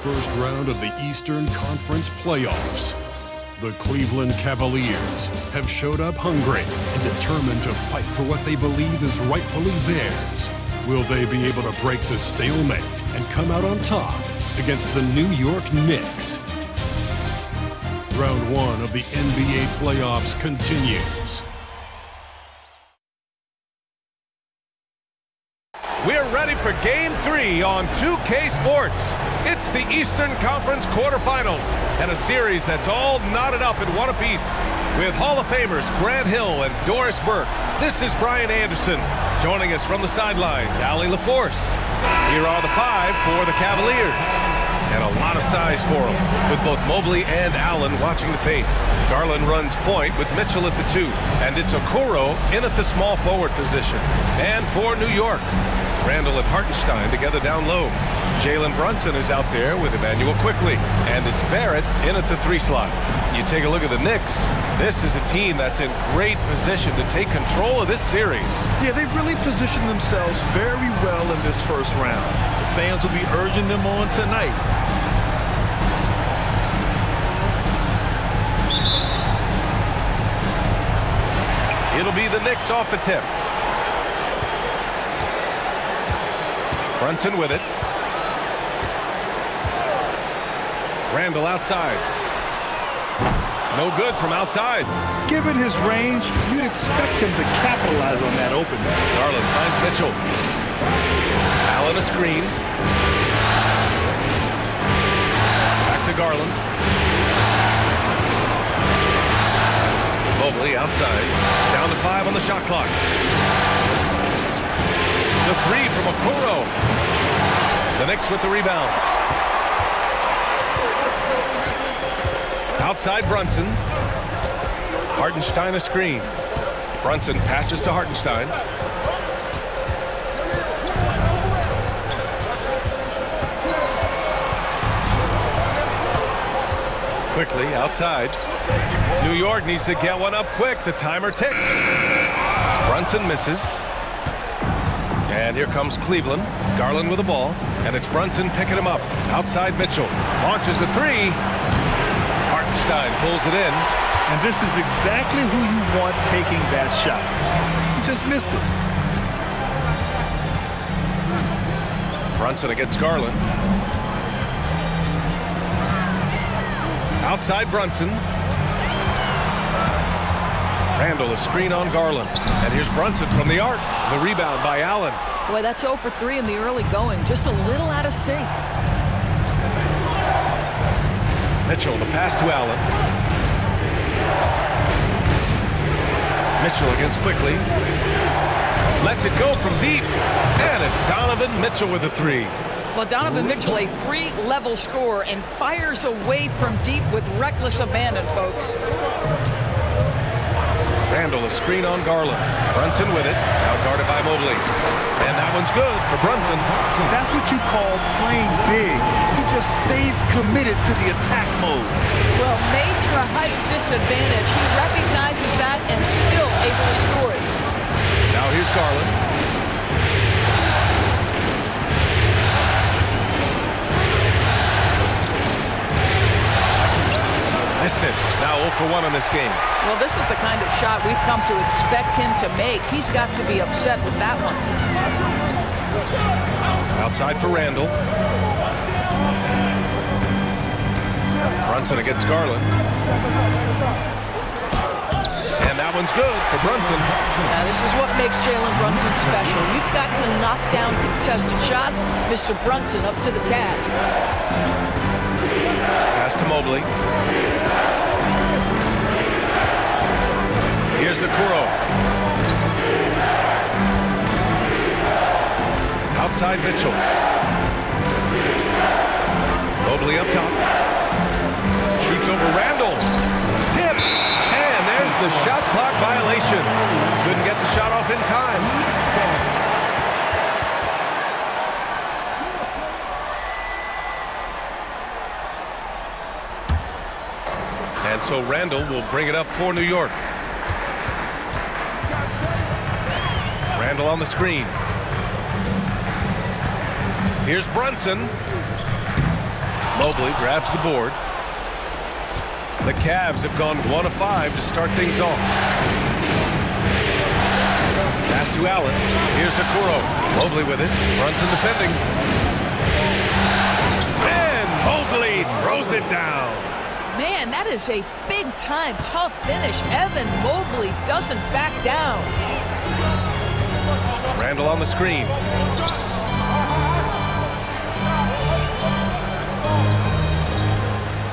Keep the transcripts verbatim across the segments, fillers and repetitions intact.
first round of the Eastern Conference playoffs. The Cleveland Cavaliers have showed up hungry and determined to fight for what they believe is rightfully theirs. Will they be able to break the stalemate and come out on top against the New York Knicks? Round one of the N B A playoffs continues. We're ready for game three on two K Sports. It's the Eastern Conference quarterfinals and a series that's all knotted up in one apiece. With Hall of Famers Grant Hill and Doris Burke, this is Brian Anderson. Joining us from the sidelines, Allie LaForce. Here are the five for the Cavaliers. And a lot of size for him, with both Mobley and Allen watching the paint. Garland runs point with Mitchell at the two, and it's Okoro in at the small forward position. And for New York, Randle and Hartenstein together down low. Jalen Brunson is out there with Immanuel Quickley, and it's Barrett in at the three slot. You take a look at the Knicks. This is a team that's in great position to take control of this series. Yeah, they've really positioned themselves very well in this first round. The fans will be urging them on tonight. It'll be the Knicks off the tip. Brunson with it. Randle outside. No good from outside. Given his range, you'd expect him to capitalize on that opening. Garland finds Mitchell. Allen a screen. Back to Garland. Mobley outside. Down to five on the shot clock. The three from Okoro. The Knicks with the rebound. Outside Brunson. Hartenstein a screen. Brunson passes to Hartenstein. Quickly outside. New York needs to get one up quick. The timer ticks. Brunson misses. And here comes Cleveland. Garland with the ball. And it's Brunson picking him up. Outside Mitchell. Launches a three. Hartenstein pulls it in. And this is exactly who you want taking that shot. You just missed it. Brunson against Garland. Outside Brunson. Randle a screen on Garland. And here's Brunson from the arc. The rebound by Allen. Boy, that's zero for three in the early going. Just a little out of sync. Mitchell, the pass to Allen. Mitchell against Quickley. Lets it go from deep. And it's Donovan Mitchell with a three. Well, Donovan Mitchell, a three-level scorer, and fires away from deep with reckless abandon, folks. Randle, a screen on Garland. Brunson with it. Now guarded by Mobley. And that one's good for Brunson. That's what you call playing big. Just stays committed to the attack mode. Well, made to a height disadvantage. He recognizes that and still able to score it. Now here's Garland. Missed it. Now zero for one in this game. Well, this is the kind of shot we've come to expect him to make. He's got to be upset with that one. Outside for Randle. Brunson against Garland. And that one's good for Brunson. Now, this is what makes Jalen Brunson special. You've got to knock down contested shots. Mister Brunson up to the task. Pass to Mobley. Here's Okoro. Outside Mitchell. Mobley up top. Shoots over Randle. Tips. And there's the shot clock violation. Couldn't get the shot off in time. And so Randle will bring it up for New York. Randle on the screen. Here's Brunson. Mobley grabs the board. The Cavs have gone one of five to start things off. Pass to Allen. Here's Okoro. Mobley with it. Brunson defending. And Mobley throws it down. Man, that is a big-time tough finish. Evan Mobley doesn't back down. Randle on the screen.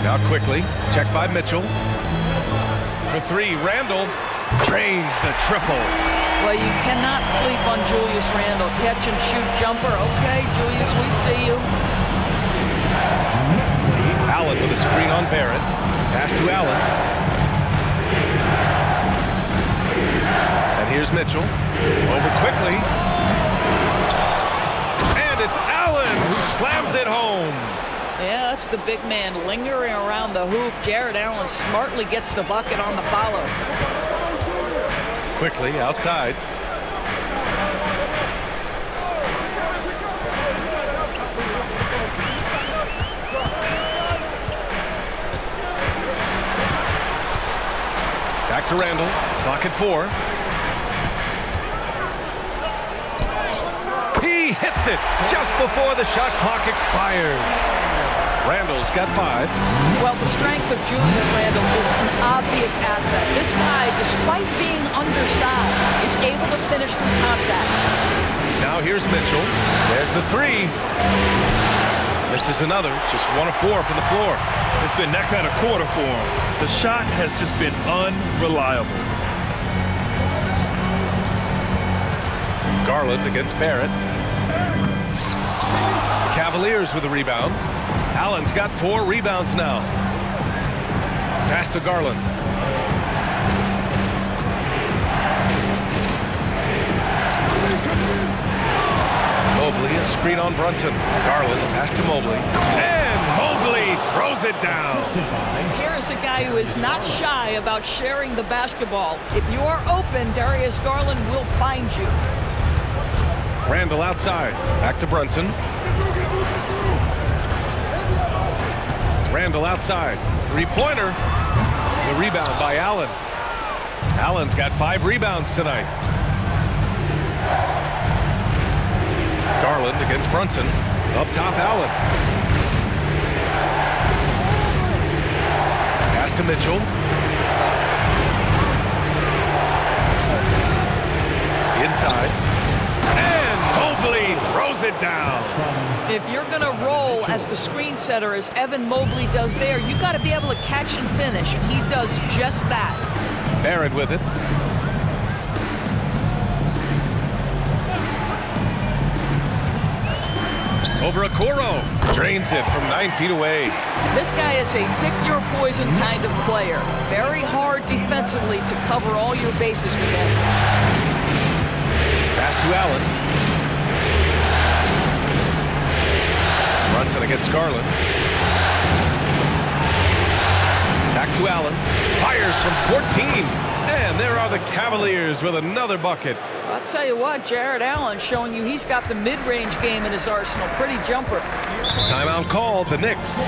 Now Quickley, checked by Mitchell. For three, Randle drains the triple. Well, you cannot sleep on Julius Randle. Catch and shoot jumper. Okay, Julius, we see you. Allen with a screen on Barrett. Pass to Allen. And here's Mitchell. Over Quickley. And it's Allen who slams it home. Yeah, that's the big man lingering around the hoop. Jared Allen smartly gets the bucket on the follow. Quickley outside. Back to Randle. Clock at four. He hits it just before the shot clock expires. Randle's got five. Well, the strength of Julius Randle is an obvious asset. This guy, despite being undersized, is able to finish from contact. Now here's Mitchell. There's the three. This is another. Just one of four from the floor. It's been that kind of quarter for him. The shot has just been unreliable. Garland against Barrett. Cavaliers with a rebound. Allen's got four rebounds now. Pass to Garland. Mobley, a screen on Brunson. Garland, pass to Mobley. And Mobley throws it down. Here is a guy who is not shy about sharing the basketball. If you are open, Darius Garland will find you. Randle outside. Back to Brunson. Randle outside. Three-pointer. The rebound by Allen. Allen's got five rebounds tonight. Garland against Brunson. Up top, Allen. Pass to Mitchell. Inside. And Mobley throws it down. If you're going to roll as the screen setter, as Evan Mobley does there, you got to be able to catch and finish, and he does just that. Barrett with it. Over Okoro. Drains it from nine feet away. This guy is a pick-your-poison kind of player. Very hard defensively to cover all your bases with him. Pass to Allen. Brunson against Garland. Back to Allen. Fires from fourteen. And there are the Cavaliers with another bucket. I'll tell you what, Jared Allen showing you he's got the mid-range game in his arsenal. Pretty jumper. Timeout called. The Knicks.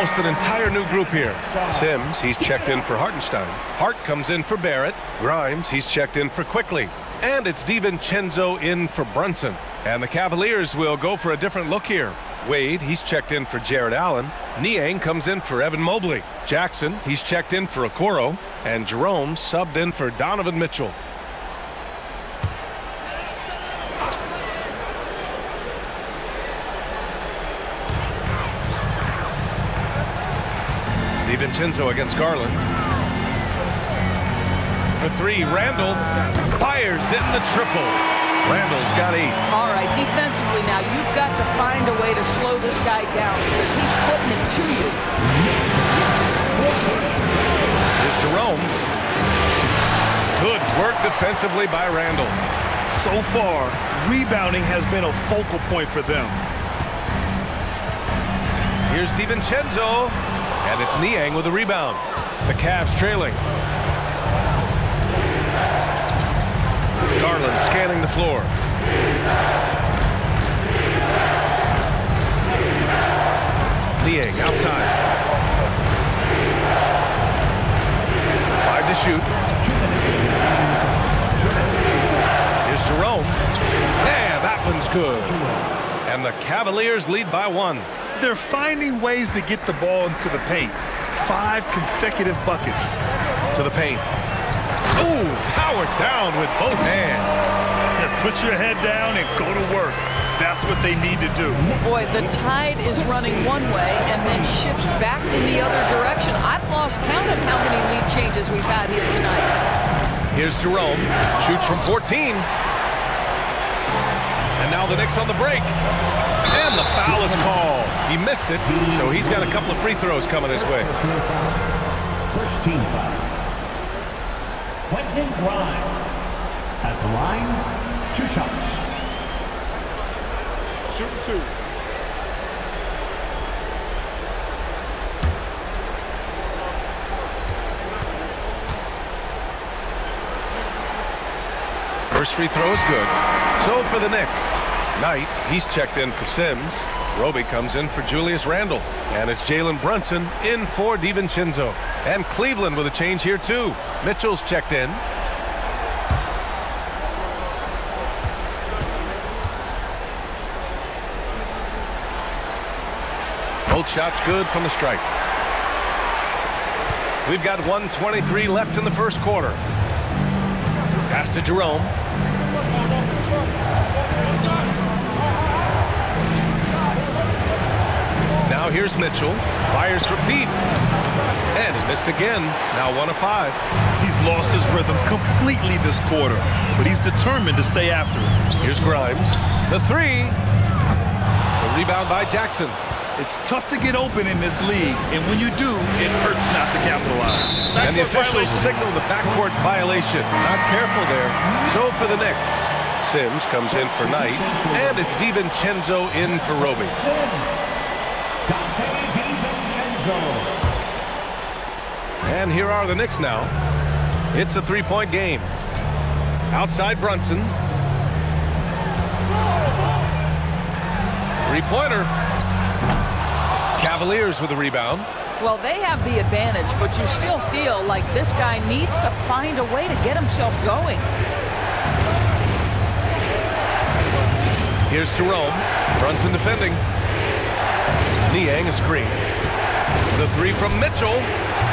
almost an entire new group here. Sims, he's checked in for Hartenstein. Hart comes in for Barrett. Grimes, he's checked in for Quickley. And it's DiVincenzo in for Brunson. And the Cavaliers will go for a different look here. Wade, he's checked in for Jared Allen. Niang comes in for Evan Mobley. Jackson, he's checked in for Okoro. And Jerome subbed in for Donovan Mitchell. DiVincenzo against Garland. For three, Randle fires in the triple. Randle's got eight. All right, defensively now, you've got to find a way to slow this guy down because he's putting it to you. Here's Jerome. Good work defensively by Randle. So far, rebounding has been a focal point for them. Here's DiVincenzo. And it's Niang with a rebound. The Cavs trailing. Garland scanning the floor. Niang outside. Five to shoot. Here's Jerome. Yeah, that one's good. And the Cavaliers lead by one. They're finding ways to get the ball into the paint. Five consecutive buckets. To the paint. Ooh, powered down with both hands. And put your head down and go to work. That's what they need to do. Boy, the tide is running one way and then shifts back in the other direction. I've lost count of how many lead changes we've had here tonight. Here's Jerome. Shoots from fourteen. And now the Knicks on the break. And the foul is called. He missed it, so he's got a couple of free throws coming his way. First team foul. Quentin Grimes. At the line, two shots. Shoot two. First free throw is good. So for the Knicks. Knight, he's checked in for Sims. Roby comes in for Julius Randle. And it's Jalen Brunson in for DiVincenzo. And Cleveland with a change here, too. Mitchell's checked in. Both shots good from the strike. We've got one twenty-three left in the first quarter. Pass to Jerome. Now here's Mitchell, fires from deep, and he missed again. Now one of five. He's lost his rhythm completely this quarter, but he's determined to stay after it. Here's Grimes, the three. The rebound by Jackson. It's tough to get open in this league, and when you do, it hurts not to capitalize. And the officials signal the backcourt violation. Not careful there. So for the Knicks, Sims comes in for Knight, and it's DiVincenzo in for Roby. Donte DiVincenzo. And here are the Knicks now. It's a three-point game. Outside Brunson. Three-pointer. Cavaliers with the rebound. Well, they have the advantage, but you still feel like this guy needs to find a way to get himself going. Here's Jerome. Brunson defending. Niang a screen. The three from Mitchell.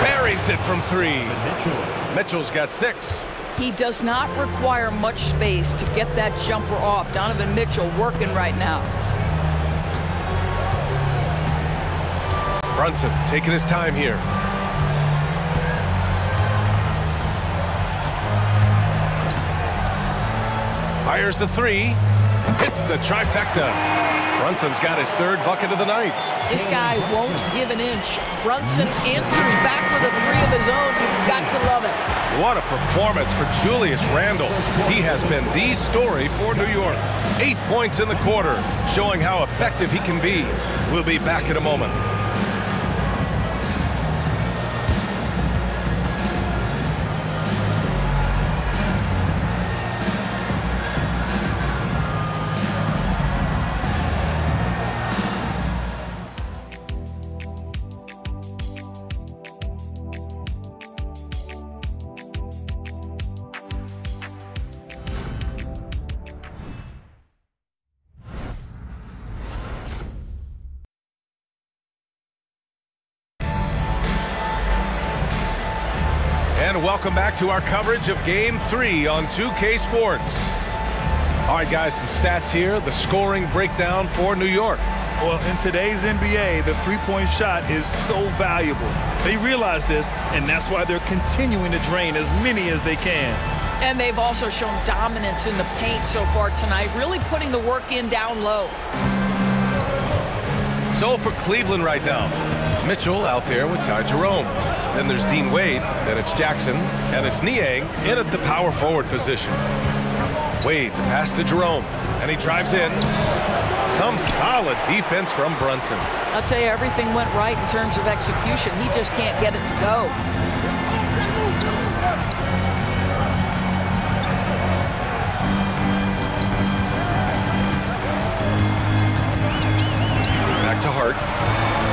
Buries it from three. Mitchell. Mitchell's got six. He does not require much space to get that jumper off. Donovan Mitchell working right now. Brunson taking his time here. Fires the three. Hits the trifecta. Brunson's got his third bucket of the night. This guy won't give an inch. Brunson answers back with a three of his own. You've got to love it. What a performance for Julius Randle. He has been the story for New York. Eight points in the quarter, showing how effective he can be. We'll be back in a moment. And welcome back to our coverage of Game three on two K Sports. All right, guys, some stats here. The scoring breakdown for New York. Well, in today's N B A, the three-point shot is so valuable. They realize this, and that's why they're continuing to drain as many as they can. And they've also shown dominance in the paint so far tonight, really putting the work in down low. So for Cleveland right now, Mitchell out there with Ty Jerome. Then there's Dean Wade, then it's Jackson, and it's Niang in at the power forward position. Wade, the pass to Jerome, and he drives in. Some solid defense from Brunson. I'll tell you, everything went right in terms of execution. He just can't get it to go. Back to Hart.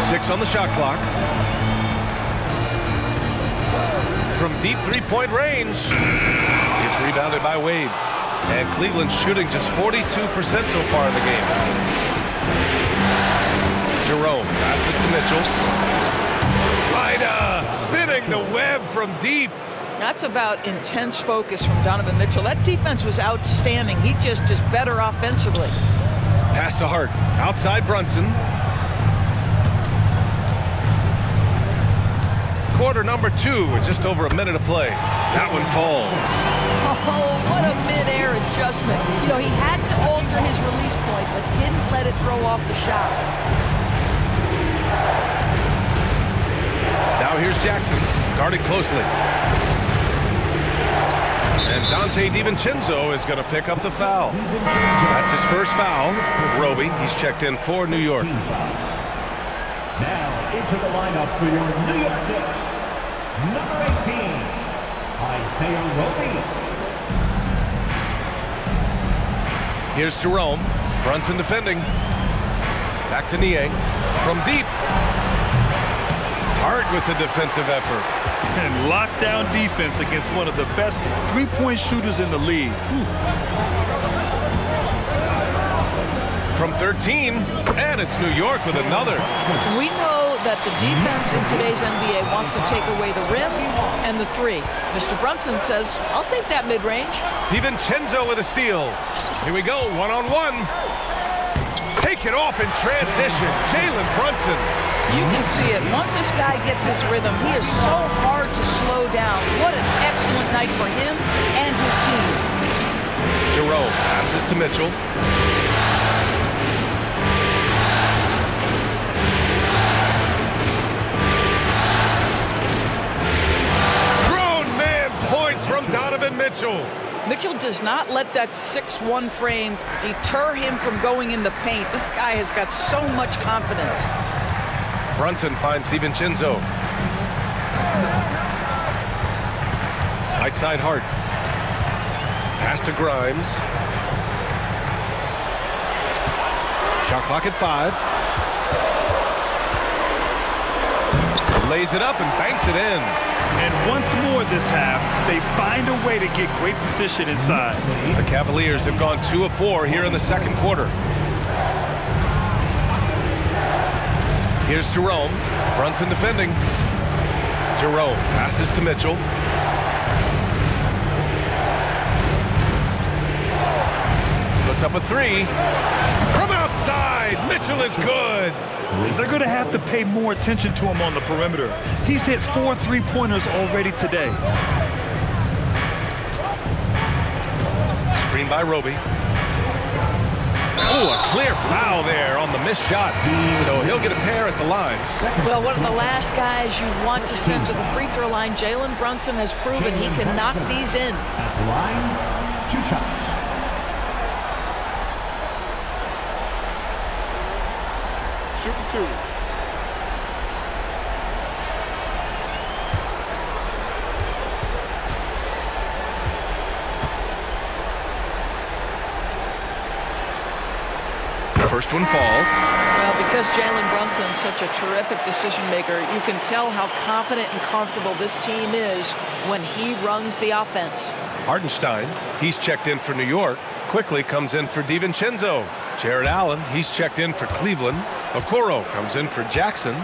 Six on the shot clock. From deep three-point range, it's rebounded by Wade. And Cleveland's shooting just forty-two percent so far in the game. Jerome passes to Mitchell. Spider spinning the web from deep. That's about intense focus from Donovan Mitchell. That defense was outstanding. He just is better offensively. Pass to Hart. Outside Brunson. Quarter number two with just over a minute to play. That one falls. Oh, what a mid-air adjustment. You know, he had to alter his release point, but didn't let it throw off the shot. Now here's Jackson, guarded closely. And Donte DiVincenzo is going to pick up the foul. That's his first foul. Roby, he's checked in for New York. Now into the lineup for your New York Knicks, number eighteen, Isaiah Roby. Here's Jerome. Brunson defending. Back to Niang from deep. Hard with the defensive effort. And lockdown defense against one of the best three-point shooters in the league. Ooh. From thirteen. And it's New York with another. We know that the defense in today's N B A wants to take away the rim and the three. Mister Brunson says, I'll take that mid-range. DiVincenzo with a steal. Here we go, one-on-one. Take it off in transition. Jalen Brunson. You can see it. Once this guy gets his rhythm, he is so hard to slow down. What an excellent night for him and his team. Jerome passes to Mitchell. From Donovan Mitchell. Mitchell does not let that six one frame deter him from going in the paint. This guy has got so much confidence. Brunson finds DiVincenzo. Right side Hart. Pass to Grimes. Shot clock at five. Lays it up and banks it in. And once more this half, they find a way to get great position inside. The Cavaliers have gone two of four here in the second quarter. Here's Jerome. Brunson defending. Jerome passes to Mitchell. Puts up a three. From outside, Mitchell is good. They're going to have to pay more attention to him on the perimeter. He's hit four three-pointers already today. Screen by Roby. Oh, a clear foul there on the missed shot. So he'll get a pair at the line. Well, one of the last guys you want to send to the free throw line. Jalen Brunson has proven he can knock these in. At the line, two shots. Shooting two. First one falls. Well, because Jalen Brunson is such a terrific decision maker, you can tell how confident and comfortable this team is when he runs the offense. Hartenstein, he's checked in for New York. Quickley comes in for DiVincenzo. Jared Allen, he's checked in for Cleveland. Okoro comes in for Jackson.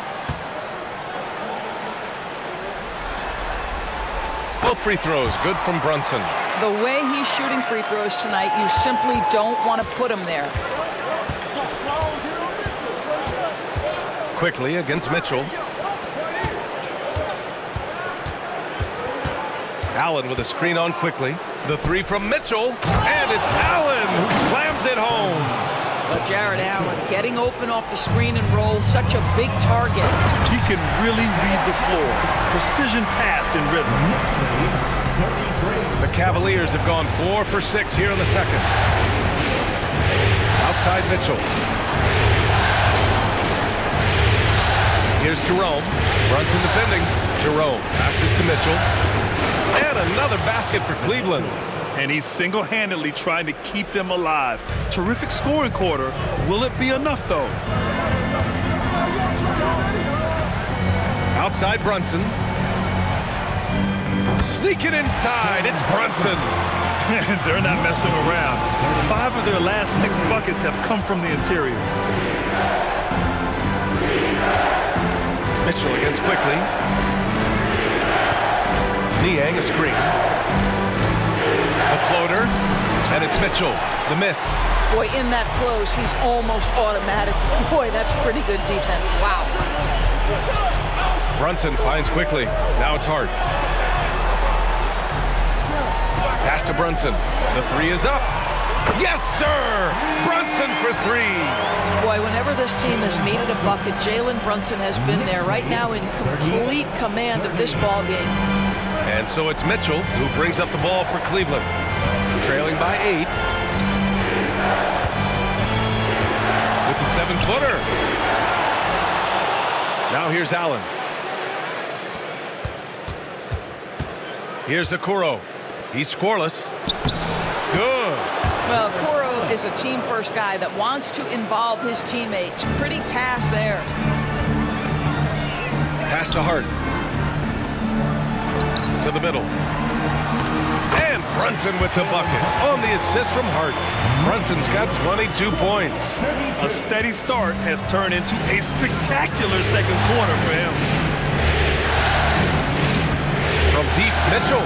Oh, Both free throws, good from Brunson. The way he's shooting free throws tonight, you simply don't want to put him there. Quickley against Mitchell. Allen with a screen on Quickley. The three from Mitchell, and it's Allen who slams it home. Well, Jared Allen getting open off the screen and roll, such a big target. He can really read the floor. Precision pass and rhythm. The Cavaliers have gone four for six here in the second. Outside Mitchell. Here's Jerome. Brunson defending. Jerome passes to Mitchell. And another basket for Cleveland. And he's single-handedly trying to keep them alive. Terrific scoring quarter. Will it be enough, though? Outside Brunson. Sneak it inside. It's Brunson. They're not messing around. Five of their last six buckets have come from the interior. Mitchell against Quickley. Niang a screen. A floater, and it's Mitchell. The miss. Boy, in that close, he's almost automatic. Boy, that's pretty good defense. Wow. Brunson finds Quickley. Now it's Hart. Pass to Brunson. The three is up. Yes, sir! Brunson for three. Boy, whenever this team has needed a bucket, Jalen Brunson has been there. Right now in complete command of this ball game. And so it's Mitchell who brings up the ball for Cleveland. Trailing by eight. With the seven-footer. Now here's Allen. Here's Okoro. He's scoreless. Good. Well, Okoro is a team-first guy that wants to involve his teammates. Pretty pass there. Pass to Hart. To the middle. And Brunson with the bucket on the assist from Hart. Brunson's got twenty-two points. A steady start has turned into a spectacular second quarter for him. From deep, Mitchell.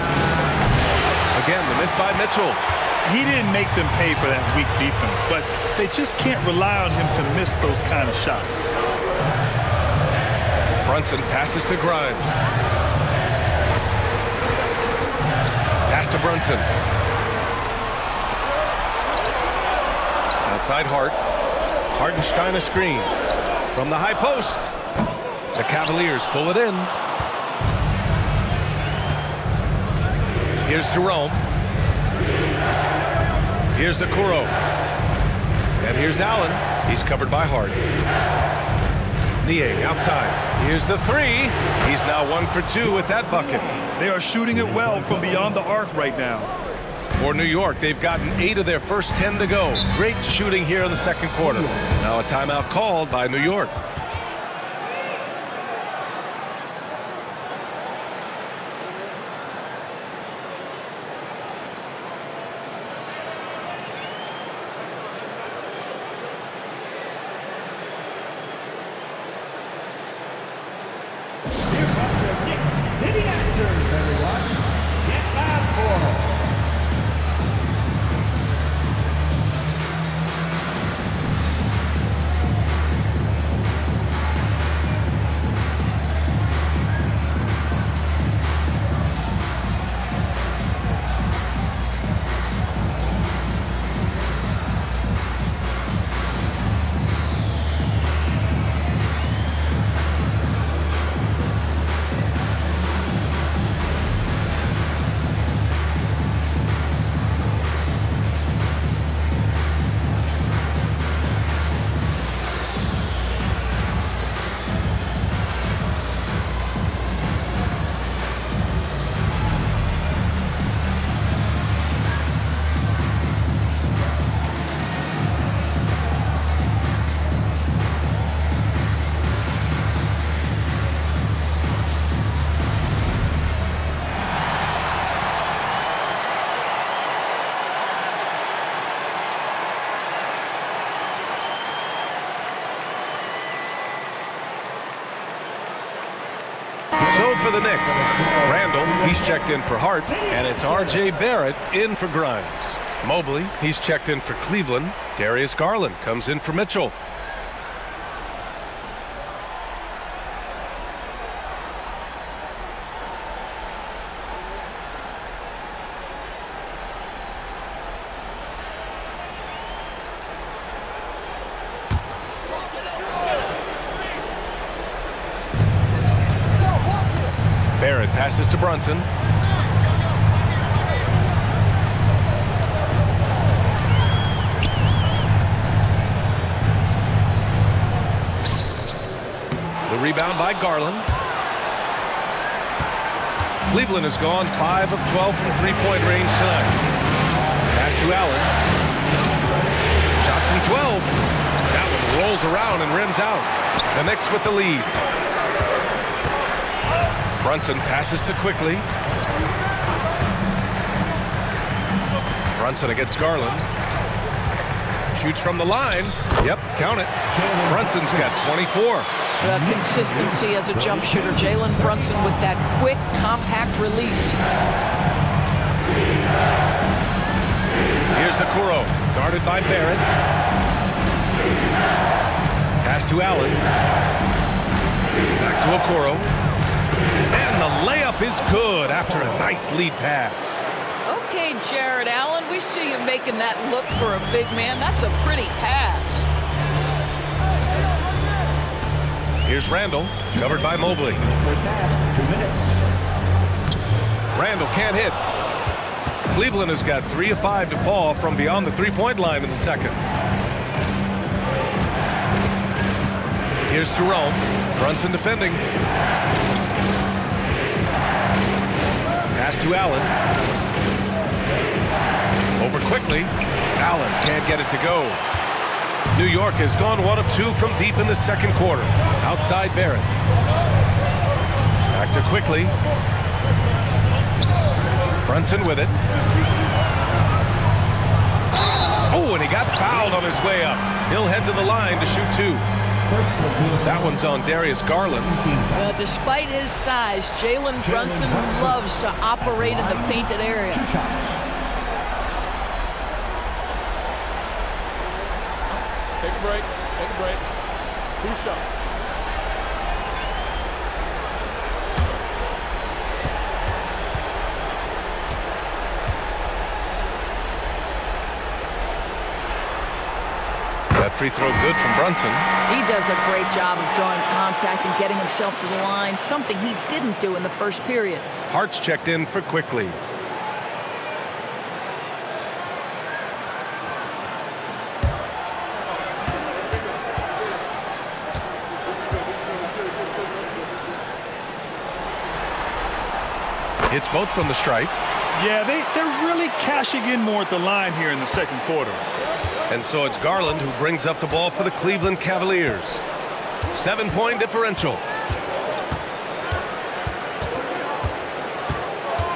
Again, the miss by Mitchell. He didn't make them pay for that weak defense, but they just can't rely on him to miss those kind of shots. Brunson passes to Grimes. Pass to Brunson. Outside Hart. Hartenstein a screen. From the high post. The Cavaliers pull it in. Here's Jerome. Here's Okoro. And here's Allen. He's covered by Hart. Niang outside. Here's the three. He's now one for two with that bucket. They are shooting it well from beyond the arc right now. For New York, they've gotten eight of their first ten to go. Great shooting here in the second quarter. Now a timeout called by New York. for the Knicks. Randle, he's checked in for Hart, and it's R J Barrett in for Grimes. Mobley, he's checked in for Cleveland. Darius Garland comes in for Mitchell. Barrett passes to Brunson. The rebound by Garland. Cleveland has gone five of twelve from three-point range tonight. Pass to Allen. Shot from twelve. That one rolls around and rims out. The Knicks with the lead. Brunson passes to Quickley. Brunson against Garland. Shoots from the line. Yep, count it. Brunson's got twenty-four. The consistency as a jump shooter. Jalen Brunson with that quick, compact release. Here's Okoro, guarded by Barrett. Pass to Allen. Back to Okoro. And the layup is good after a nice lead pass. Okay, Jared Allen, we see you making that look for a big man. That's a pretty pass. Here's Randle, covered by Mobley. First half, two minutes. Randle can't hit. Cleveland has got three of five to fall from beyond the three-point line in the second. Here's Jerome. Brunson defending. Pass to Allen. Over Quickley. Allen can't get it to go. New York has gone one of two from deep in the second quarter. Outside Barrett. Back to Quickley. Brunson with it. Oh, and he got fouled on his way up. He'll head to the line to shoot two. That one's on Darius Garland. Well, despite his size, Jalen Brunson loves to operate in the painted area. Take a break. Take a break. Two shots. That free throw good from Brunson. He does a great job of drawing contact and getting himself to the line, something he didn't do in the first period. Hart's checked in for Quickley. Hits both from the stripe. Yeah, they, they're really cashing in more at the line here in the second quarter. And so it's Garland who brings up the ball for the Cleveland Cavaliers. Seven-point differential.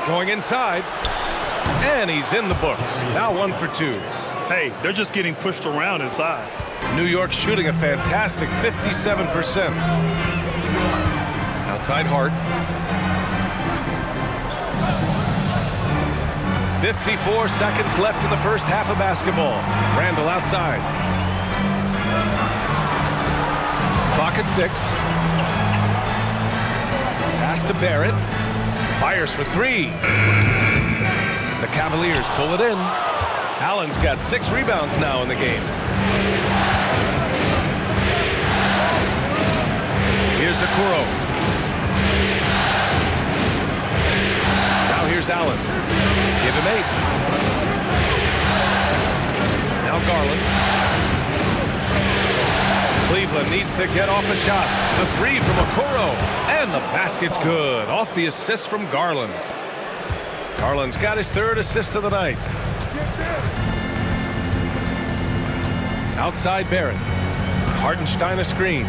Going inside. And he's in the books. Now one for two. Hey, they're just getting pushed around inside. New York shooting a fantastic fifty-seven percent. Outside Hart. fifty-four seconds left in the first half of basketball. Randle outside. Clock at six. Pass to Barrett. Fires for three. The Cavaliers pull it in. Allen's got six rebounds now in the game. Here's Okoro. Now here's Allen. Give him eight. Now Garland. Cleveland needs to get off a shot. The three from Okoro. And the basket's good. Off the assist from Garland. Garland's got his third assist of the night. Outside Barrett. Hartenstein a screen.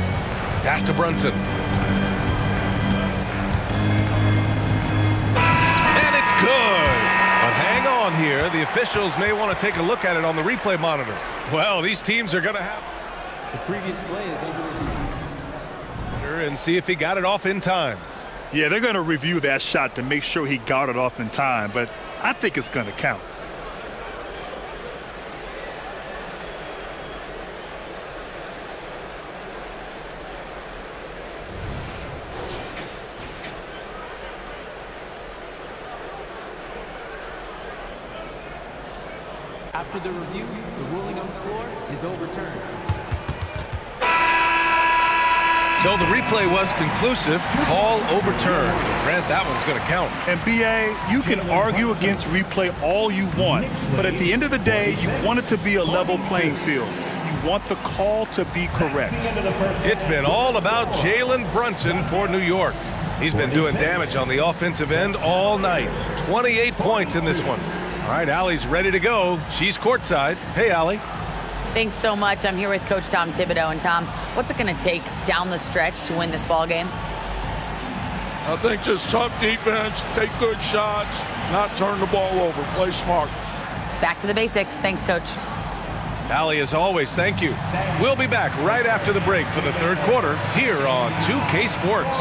Pass to Brunson. And it's good. But hang on here. The officials may want to take a look at it on the replay monitor. Well, these teams are going to have the previous play is over and see if he got it off in time. Yeah, they're going to review that shot to make sure he got it off in time, but I think it's going to count. After the review, the ruling on the floor is overturned. So the replay was conclusive. Call overturned. Grant, that one's going to count. And B A, you can argue against replay all you want, but at the end of the day, you want it to be a level playing field. You want the call to be correct. It's been all about Jalen Brunson for New York. He's been doing damage on the offensive end all night. twenty-eight points in this one. All right, Allie's ready to go. She's courtside. Hey, Allie. Thanks so much. I'm here with Coach Tom Thibodeau. And, Tom, what's it going to take down the stretch to win this ball game? I think just tough defense, take good shots, not turn the ball over, play smart. Back to the basics. Thanks, Coach. Allie, as always, thank you. We'll be back right after the break for the third quarter here on two K Sports.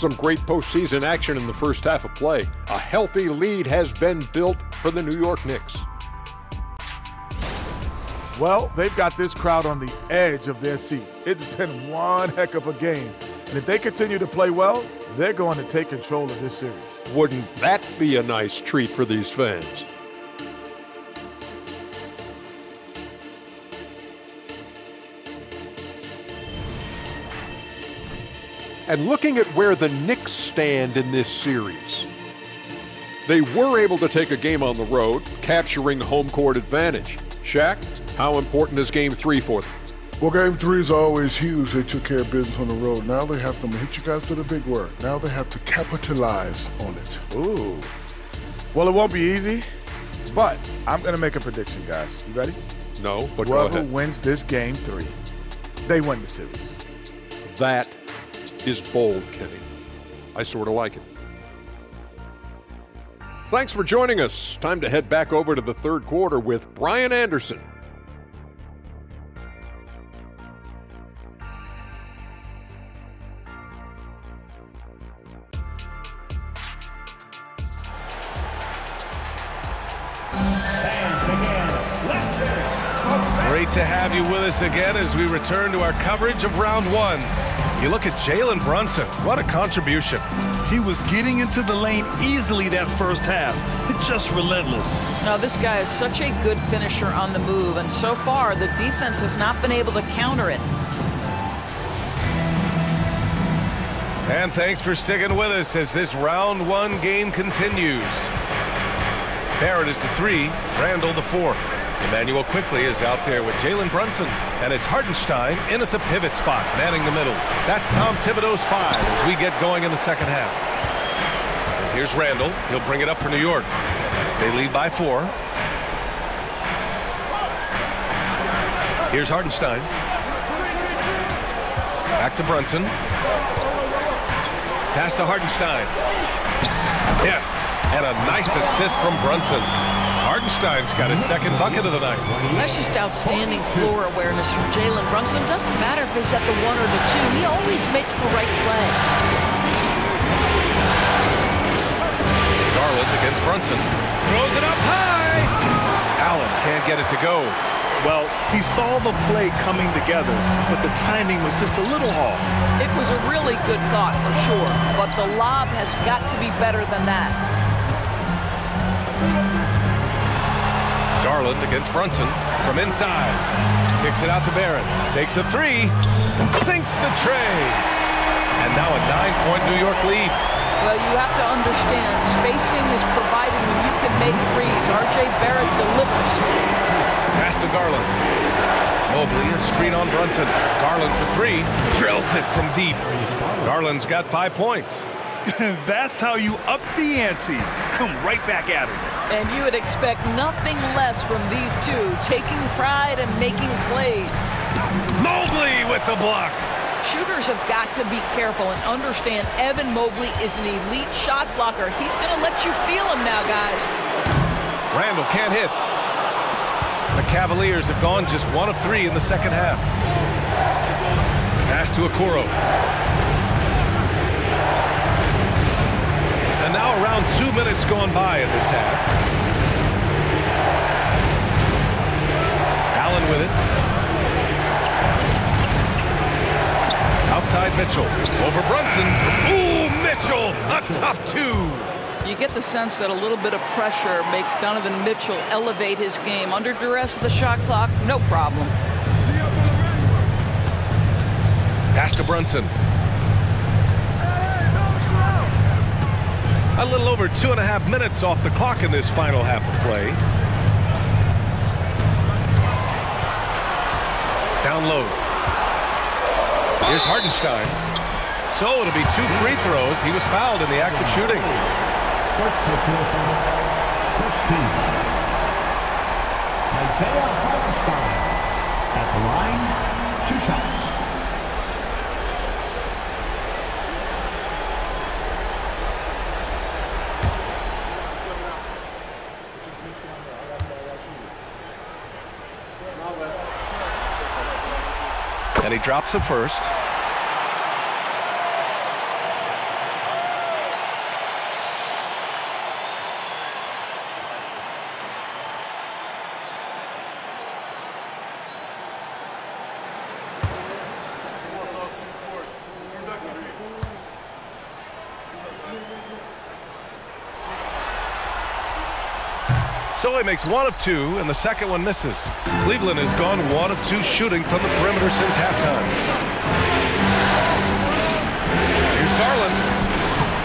Some great postseason action in the first half of play. A healthy lead has been built for the New York Knicks. Well, they've got this crowd on the edge of their seats. It's been one heck of a game. And if they continue to play well, they're going to take control of this series. Wouldn't that be a nice treat for these fans? And looking at where the Knicks stand in this series, they were able to take a game on the road, capturing home court advantage. Shaq, how important is game three for them? Well, game three is always huge. They took care of business on the road. Now they have to hit you guys with a big word. Now they have to capitalize on it. Ooh. Well, it won't be easy, but I'm going to make a prediction, guys. You ready? No, but go ahead. Whoever wins this game three, they win the series. That is bold, Kenny. I sort of like it. Thanks for joining us. Time to head back over to the third quarter with Brian Anderson. Great to have you with us again as we return to our coverage of round one. You look at Jalen Brunson, what a contribution. He was getting into the lane easily that first half. It's just relentless. Now, this guy is such a good finisher on the move, and so far the defense has not been able to counter it. And thanks for sticking with us as this round one game continues. Barrett is the three, Randle the four. Immanuel Quickley is out there with Jalen Brunson, and it's Hartenstein in at the pivot spot, manning the middle. That's Tom Thibodeau's five as we get going in the second half. And here's Randle. He'll bring it up for New York. They lead by four. Here's Hartenstein. Back to Brunson. Pass to Hartenstein. Yes, and a nice assist from Brunson. Hartenstein's got his second bucket of the night. That's just outstanding floor awareness from Jalen Brunson. Doesn't matter if he's at the one or the two. He always makes the right play. Garland against Brunson. Throws it up high. Allen can't get it to go. Well, he saw the play coming together, but the timing was just a little off. It was a really good thought, for sure, but the lob has got to be better than that. Garland against Brunson from inside. Kicks it out to Barrett. Takes a three. Sinks the tray. And now a nine-point New York lead. Well, you have to understand, spacing is provided when you can make threes. R J Barrett delivers. Pass to Garland. Mobley, a screen on Brunson. Garland for three. Drills it from deep. Garland's got five points. That's how you up the ante. Come right back at it. And you would expect nothing less from these two, taking pride and making plays. Mobley with the block. Shooters have got to be careful and understand Evan Mobley is an elite shot blocker. He's going to let you feel him now, guys. Randle can't hit. The Cavaliers have gone just one of three in the second half. Pass to Okoro. And now around two minutes gone by in this half. Allen with it. Outside Mitchell. Over Brunson. Ooh, Mitchell! A tough two! You get the sense that a little bit of pressure makes Donovan Mitchell elevate his game. Under duress of the shot clock, no problem. Pass to Brunson. A little over two and a half minutes off the clock in this final half of play. Down low. Here's Hartenstein. So it'll be two free throws. He was fouled in the act of shooting. First personal foul, first team. Isaiah Hartenstein at the line, two shots. And he drops the first. So he makes one of two, and the second one misses. Cleveland has gone one of two shooting from the perimeter since halftime. Here's Garland,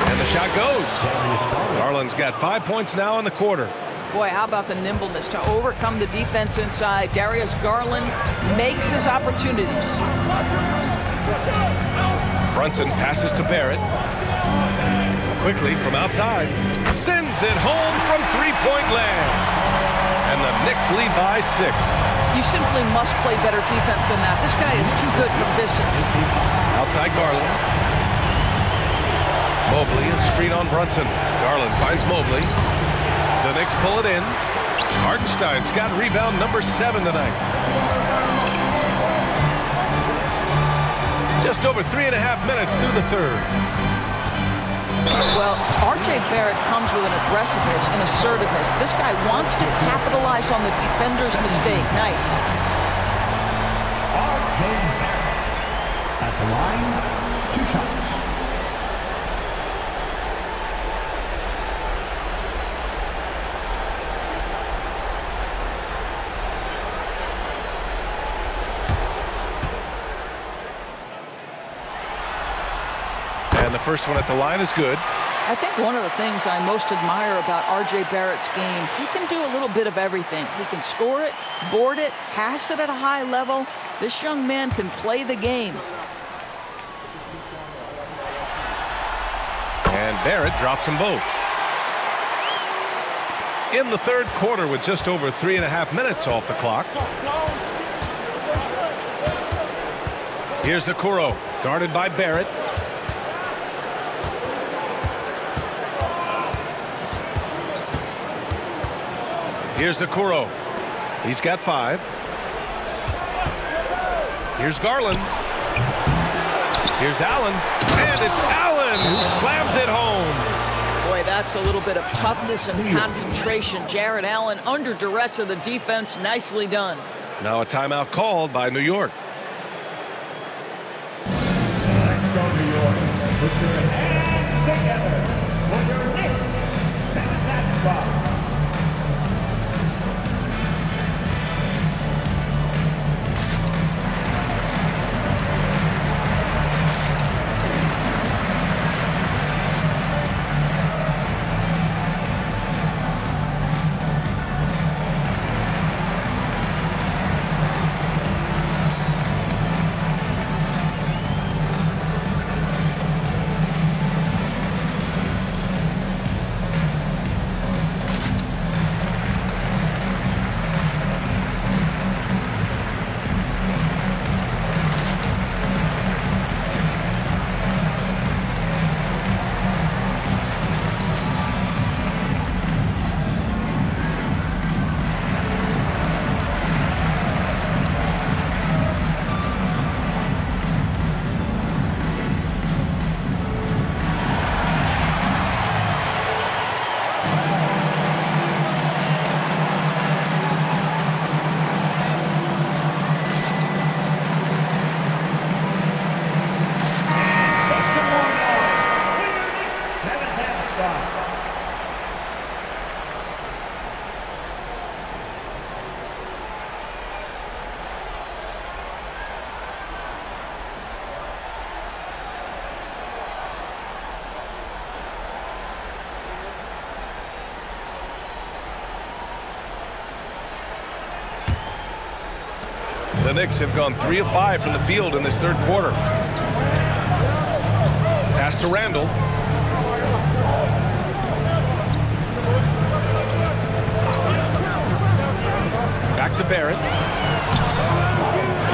and the shot goes. Garland's got five points now in the quarter. Boy, how about the nimbleness to overcome the defense inside. Darius Garland makes his opportunities. Brunson passes to Barrett. Quickley from outside, sends it home from three-point land. And the Knicks lead by six. You simply must play better defense than that. This guy is too good from distance. Outside Garland. Mobley, a screen on Brunson. Garland finds Mobley. The Knicks pull it in. Hartenstein's got rebound number seven tonight. Just over three and a half minutes through the third. Well, R J Barrett comes with an aggressiveness and assertiveness. This guy wants to capitalize on the defender's mistake. Nice. R J Barrett at the line, two shots. The first one at the line is good. I think one of the things I most admire about R J Barrett's game, he can do a little bit of everything. He can score it, board it, pass it at a high level. This young man can play the game. And Barrett drops them both. In the third quarter with just over three and a half minutes off the clock. Here's Okoro, guarded by Barrett. Here's Okoro. He's got five. Here's Garland. Here's Allen. And it's Allen who slams it home. Boy, that's a little bit of toughness and concentration. Jared Allen under duress of the defense. Nicely done. Now a timeout called by New York. Let's go, New York. Put your hands together for your Knicks seven-time spot. The Knicks have gone three of five from the field in this third quarter. Pass to Randle. Back to Barrett.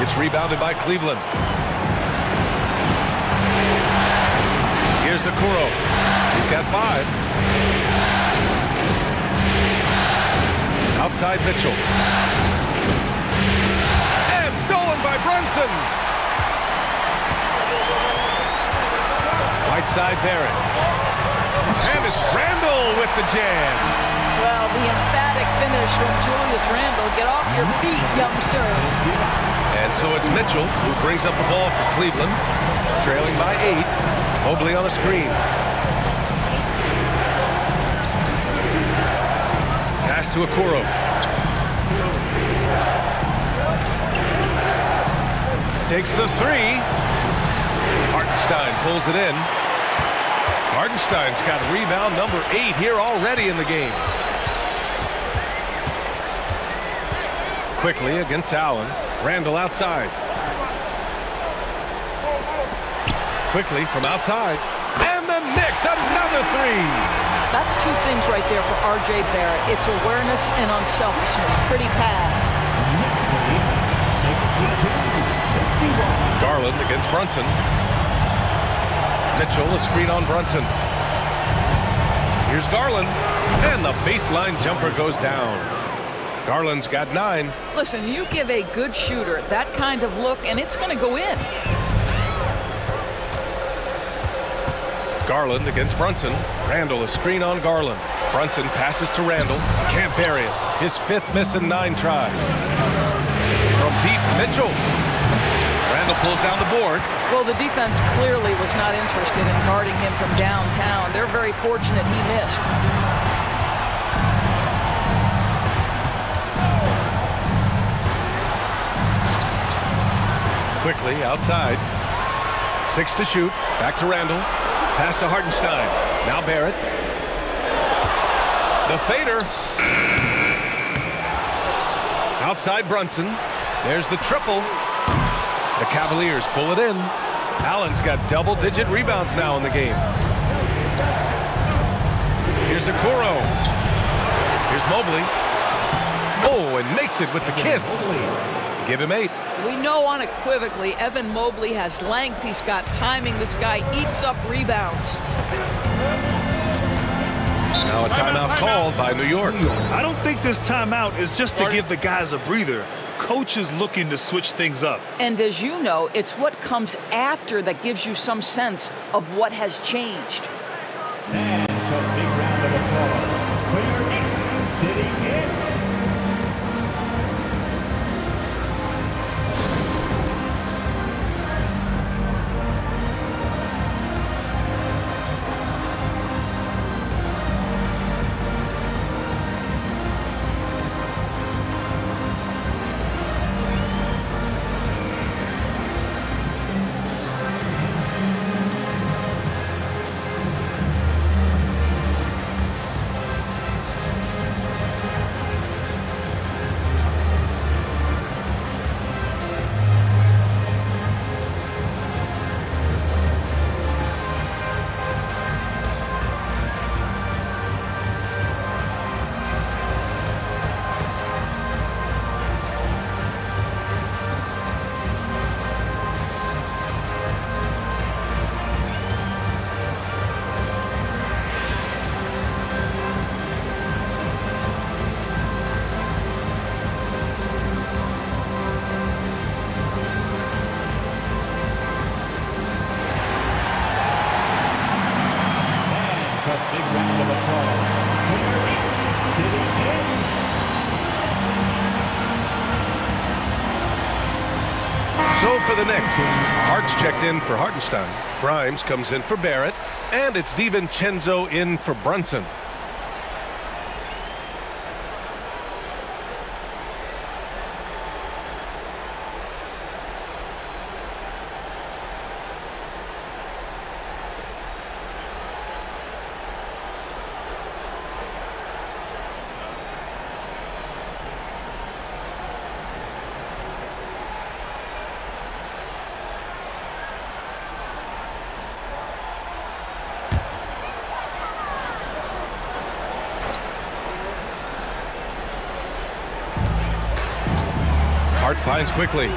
It's rebounded by Cleveland. Here's Okoro. He's got five. Outside Mitchell. By Brunson. Right side Barrett. And it's Randle with the jam. Well, the emphatic finish from Julius Randle. Get off your feet, young sir. And so it's Mitchell who brings up the ball for Cleveland. Trailing by eight. Mobley on the screen. Pass to Okoro. Takes the three. Hartenstein pulls it in. Hartenstein's got rebound number eight here already in the game. Quickley against Allen. Randle outside. Quickley from outside. And the Knicks, another three. That's two things right there for R J Barrett. It's awareness and unselfishness. Pretty pass. Garland against Brunson. Mitchell, a screen on Brunson. Here's Garland, and the baseline jumper goes down. Garland's got nine. Listen, you give a good shooter that kind of look, and it's going to go in. Garland against Brunson. Randle, a screen on Garland. Brunson passes to Randle. Can't bury it. His fifth miss in nine tries. From deep, Mitchell. Pulls down the board. Well, the defense clearly was not interested in guarding him from downtown. They're very fortunate he missed. Quickley outside. Six to shoot. Back to Randle. Pass to Hartenstein. Now Barrett. The fader. Outside Brunson. There's the triple. The Cavaliers pull it in. Allen's got double-digit rebounds now in the game. Here's Okoro. Here's Mobley. Oh, and makes it with the kiss. Give him eight. We know unequivocally Evan Mobley has length. He's got timing. This guy eats up rebounds. Now a timeout, timeout called timeout. by New York. I don't think this timeout is just to give the guys a breather. Coach is looking to switch things up. And as you know, it's what comes after that gives you some sense of what has changed. And a big round of applause for your Knicks sitting in. For the Knicks, Hart's checked in for Hartenstein. Grimes comes in for Barrett, and it's DiVincenzo in for Brunson. Finds Quickley.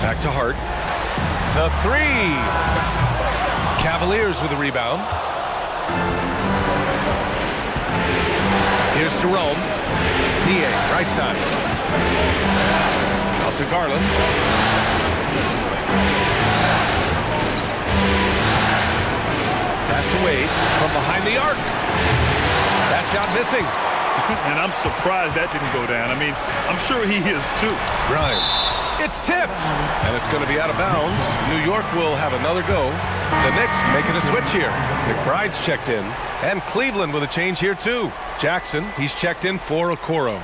Back to Hart. The three. Cavaliers with the rebound. Here's Jerome. Niang, right side. Out to Garland. Pass to Wade from behind the arc. That shot missing. And I'm surprised that didn't go down. I mean, I'm sure he is too. Grimes. It's tipped. And it's going to be out of bounds. New York will have another go. The Knicks making a switch here. McBride's checked in. And Cleveland with a change here too. Jackson, he's checked in for Okoro.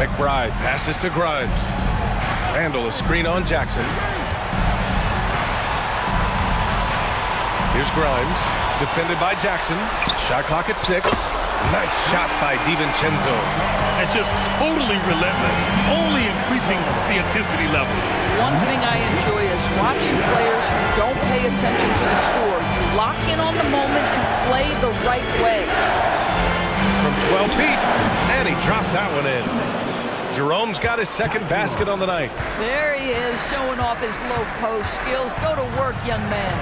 McBride passes to Grimes. Randle, a screen on Jackson. Here's Grimes, defended by Jackson. Shot clock at six. Nice shot by DiVincenzo. And just totally relentless, only increasing the intensity level. One thing I enjoy is watching players who don't pay attention to the score. You lock in on the moment and play the right way. From twelve feet, and he drops that one in. Jerome's got his second basket on the night. There he is, showing off his low post skills. Go to work, young man.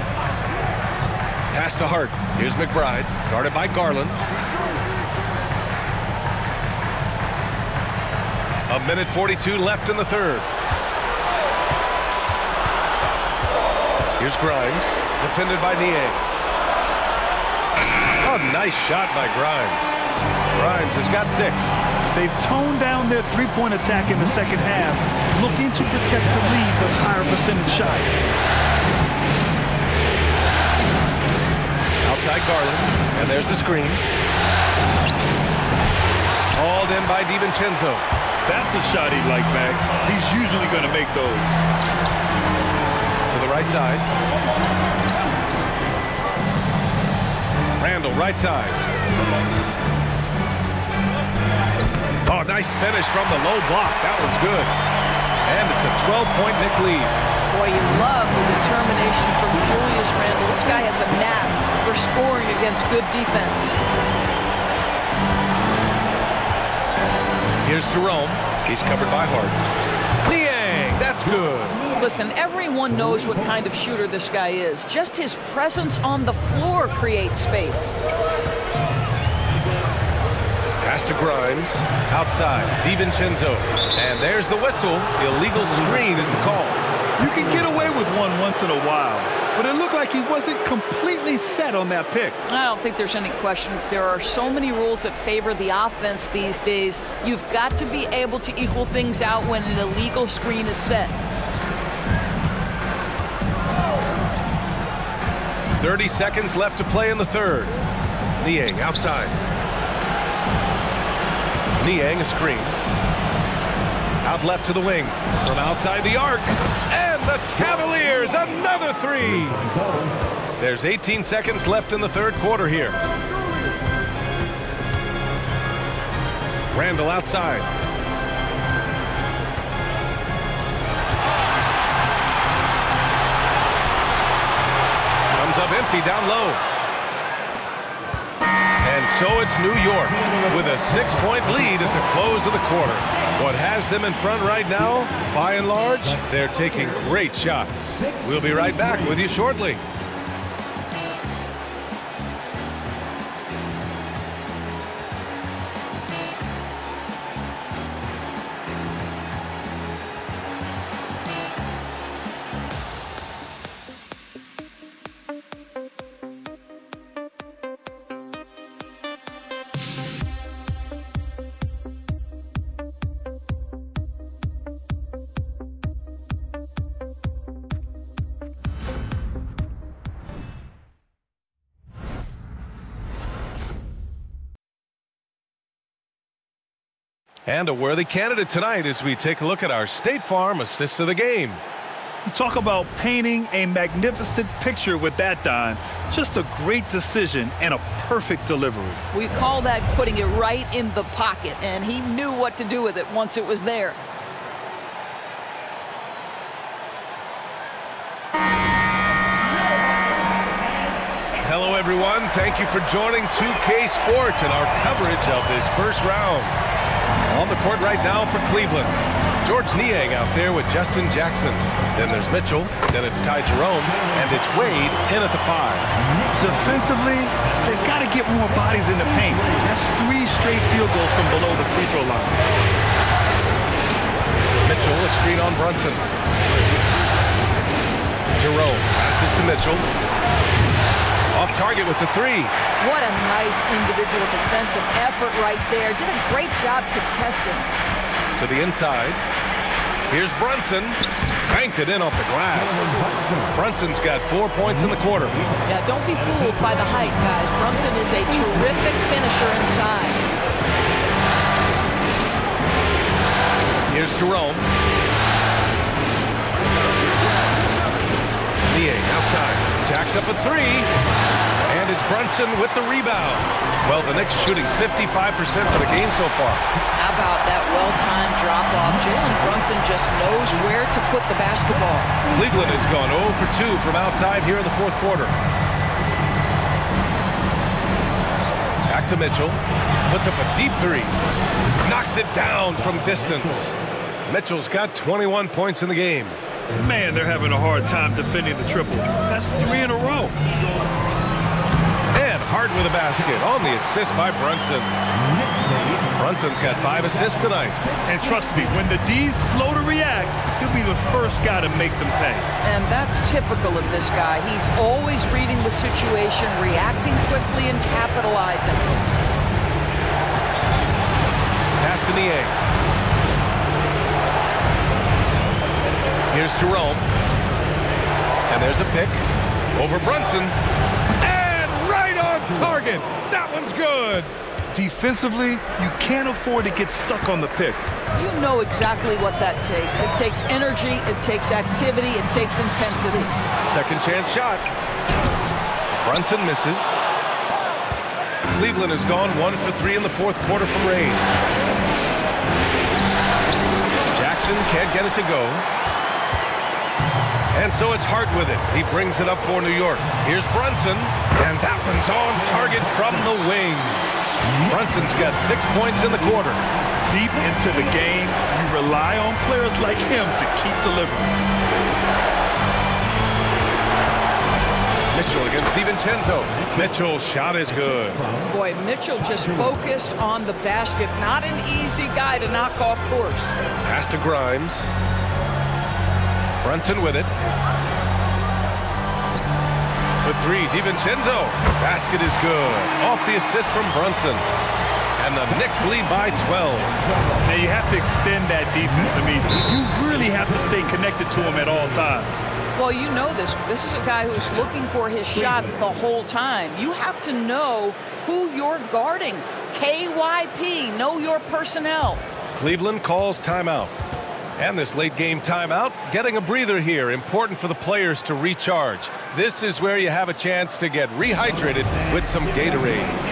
Pass to Hart. Here's McBride, guarded by Garland. A minute forty-two left in the third. Here's Grimes, defended by Niang. A nice shot by Grimes. Grimes has got six. They've toned down their three-point attack in the second half, looking to protect the lead with higher percentage shots. There's the screen. Hauled in by DiVincenzo. That's a shot he'd like, Mac. He's usually going to make those. To the right side. Randle, right side. Oh, nice finish from the low block. That was good. And it's a twelve-point Knick lead. Boy, you love the determination from Julius Randle. This guy has a knack for scoring against good defense. Here's Jerome. He's covered by Hart. Niang! That's good. Listen, everyone knows what kind of shooter this guy is. Just his presence on the floor creates space. Pass to Grimes. Outside, DiVincenzo. And there's the whistle. Illegal screen is the call. You can get away with one once in a while, but it looked like he wasn't completely set on that pick. I don't think there's any question. There are so many rules that favor the offense these days. You've got to be able to equal things out when an illegal screen is set. thirty seconds left to play in the third. Niang outside. Niang a screen. Out left to the wing. From outside the arc. And the Cavaliers, another three. There's eighteen seconds left in the third quarter here. Randle outside. Comes up empty down low. And so it's New York with a six-point lead at the close of the quarter. What has them in front right now, by and large, they're taking great shots. We'll be right back with you shortly. And a worthy candidate tonight as we take a look at our State Farm assist of the game. You talk about painting a magnificent picture with that dime. Just a great decision and a perfect delivery. We call that putting it right in the pocket, and he knew what to do with it once it was there. Hello, everyone. Thank you for joining two K Sports and our coverage of this first round. On the court right now for Cleveland. George Niang out there with Justin Jackson. Then there's Mitchell. Then it's Ty Jerome. And it's Wade in at the five. Defensively, they've got to get more bodies in the paint. That's three straight field goals from below the free throw line. Mitchell, a screen on Brunson. Jerome passes to Mitchell. Off target with the three. What a nice individual defensive effort right there. Did a great job contesting. To the inside. Here's Brunson. Banked it in off the glass. Brunson's got four points in the quarter. Yeah, don't be fooled by the height, guys. Brunson is a terrific finisher inside. Here's Jerome. Niang outside. Jacks up a three, and it's Brunson with the rebound. Well, the Knicks shooting fifty-five percent for the game so far. How about that well-timed drop-off? Jalen Brunson just knows where to put the basketball. Cleveland has gone zero for two from outside here in the fourth quarter. Back to Mitchell. Puts up a deep three. Knocks it down from distance. Mitchell's got twenty-one points in the game. Man, they're having a hard time defending the triple. That's three in a row. And Hart with a basket on the assist by Brunson. Brunson's got five assists tonight. And trust me, when the D's slow to react, he'll be the first guy to make them pay. And that's typical of this guy. He's always reading the situation, reacting quickly, and capitalizing. Pass to Niang. Here's Jerome. And there's a pick over Brunson. And right on target. That one's good. Defensively, you can't afford to get stuck on the pick. You know exactly what that takes. It takes energy, it takes activity, it takes intensity. Second chance shot. Brunson misses. Cleveland has gone one for three in the fourth quarter from range. Jackson can't get it to go. And so it's Hart with it. He brings it up for New York. Here's Brunson. And that one's on target from the wing. Brunson's got six points in the quarter. Deep into the game, you rely on players like him to keep delivering. Mitchell against DiVincenzo. Mitchell's shot is good. Boy, Mitchell just focused on the basket. Not an easy guy to knock off course. Pass to Grimes. Brunson with it. For three, DiVincenzo. Basket is good. Off the assist from Brunson. And the Knicks lead by twelve. Now you have to extend that defense. I mean, you really have to stay connected to him at all times. Well, you know this. This is a guy who's looking for his shot the whole time. You have to know who you're guarding. K Y P, know your personnel. Cleveland calls timeout. And this late game timeout, getting a breather here, important for the players to recharge. This is where you have a chance to get rehydrated with some Gatorade.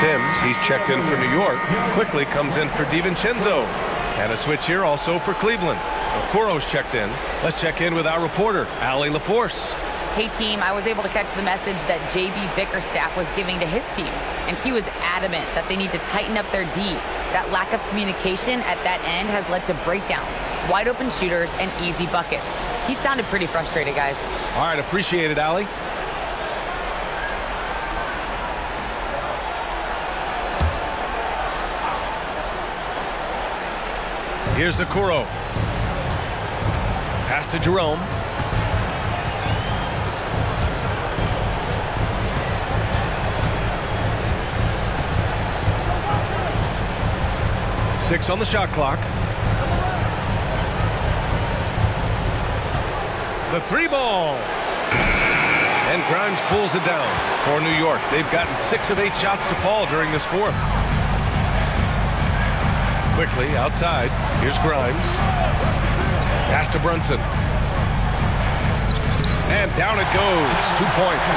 Sims, he's checked in for New York. Quickley comes in for DiVincenzo. And a switch here also for Cleveland. Okoro's checked in. Let's check in with our reporter, Allie LaForce. Hey, team, I was able to catch the message that J B Bickerstaff was giving to his team. And he was adamant that they need to tighten up their D. That lack of communication at that end has led to breakdowns, wide open shooters, and easy buckets. He sounded pretty frustrated, guys. All right, appreciate it, Allie. Here's Okoro. Pass to Jerome. Six on the shot clock. The three ball. And Grimes pulls it down for New York. They've gotten six of eight shots to fall during this fourth. Quickly outside. Here's Grimes. Pass to Brunson. And down it goes. Two points.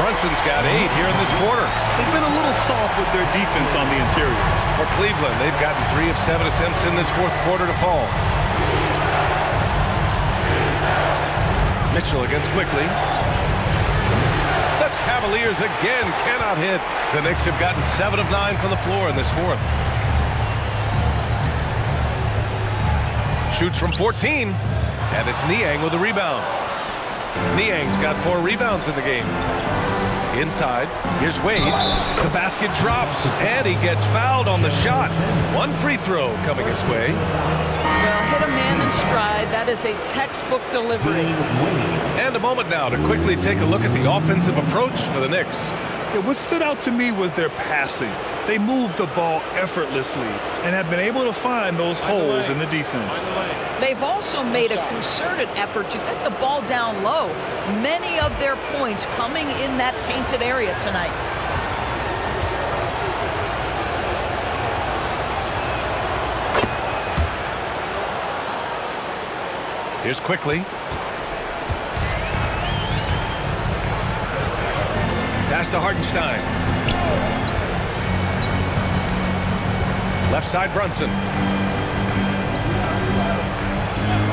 Brunson's got eight here in this quarter. They've been a little soft with their defense on the interior. For Cleveland, they've gotten three of seven attempts in this fourth quarter to fall. Mitchell against Quickley. The Cavaliers again cannot hit. The Knicks have gotten seven of nine from the floor in this fourth. Shoots from fourteen, and it's Niang with a rebound. Niang's got four rebounds in the game. Inside, here's Wade. The basket drops, and he gets fouled on the shot. One free throw coming his way. Well, hit a man in stride. That is a textbook delivery. And a moment now to quickly take a look at the offensive approach for the Knicks. Yeah, what stood out to me was their passing. They moved the ball effortlessly and have been able to find those holes in the defense. They've also made a concerted effort to get the ball down low. Many of their points coming in that painted area tonight. Here's Quickley. Pass to Hartenstein. Left side, Brunson.